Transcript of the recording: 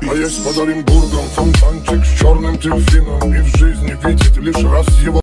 А я с под Оренбургом, фонтанчик с черным дельфином, и в жизни видит лишь раз его.